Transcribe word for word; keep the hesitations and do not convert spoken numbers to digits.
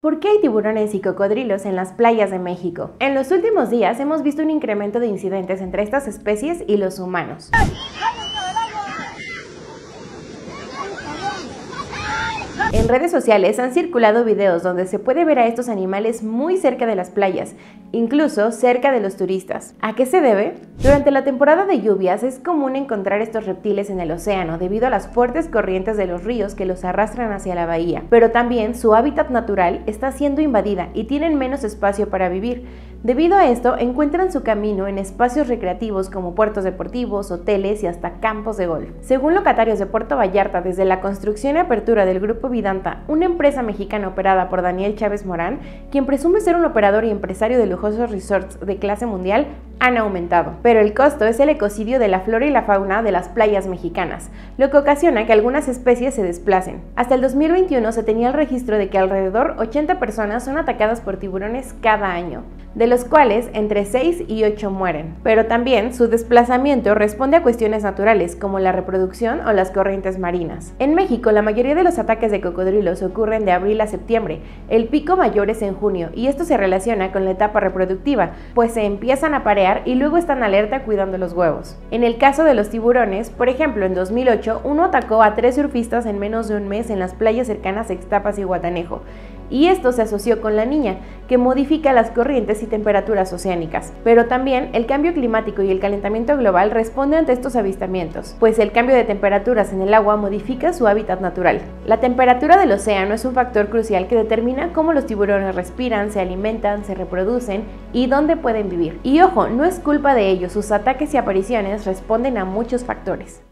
¿Por qué hay tiburones y cocodrilos en las playas de México? En los últimos días hemos visto un incremento de incidentes entre estas especies y los humanos. En redes sociales han circulado videos donde se puede ver a estos animales muy cerca de las playas, incluso cerca de los turistas. ¿A qué se debe? Durante la temporada de lluvias es común encontrar estos reptiles en el océano debido a las fuertes corrientes de los ríos que los arrastran hacia la bahía, pero también su hábitat natural está siendo invadida y tienen menos espacio para vivir. Debido a esto, encuentran su camino en espacios recreativos como puertos deportivos, hoteles y hasta campos de golf. Según locatarios de Puerto Vallarta, desde la construcción y apertura del Grupo Vidanta, una empresa mexicana operada por Daniel Chávez Morán, quien presume ser un operador y empresario de lujosos resorts de clase mundial, han aumentado. Pero el costo es el ecocidio de la flora y la fauna de las playas mexicanas, lo que ocasiona que algunas especies se desplacen. Hasta el dos mil veintiuno se tenía el registro de que alrededor ochenta personas son atacadas por tiburones cada año, de los cuales entre seis y ocho mueren. Pero también su desplazamiento responde a cuestiones naturales como la reproducción o las corrientes marinas. En México, la mayoría de los ataques de cocodrilos ocurren de abril a septiembre, el pico mayor es en junio y esto se relaciona con la etapa reproductiva, pues se empiezan a parear y luego están alerta cuidando los huevos. En el caso de los tiburones, por ejemplo, en dos mil ocho uno atacó a tres surfistas en menos de un mes en las playas cercanas a Ixtapa y Zihuatanejo. Y esto se asoció con la niña, que modifica las corrientes y temperaturas oceánicas. Pero también el cambio climático y el calentamiento global responden ante estos avistamientos, pues el cambio de temperaturas en el agua modifica su hábitat natural. La temperatura del océano es un factor crucial que determina cómo los tiburones respiran, se alimentan, se reproducen y dónde pueden vivir. Y ojo, no es culpa de ellos, sus ataques y apariciones responden a muchos factores.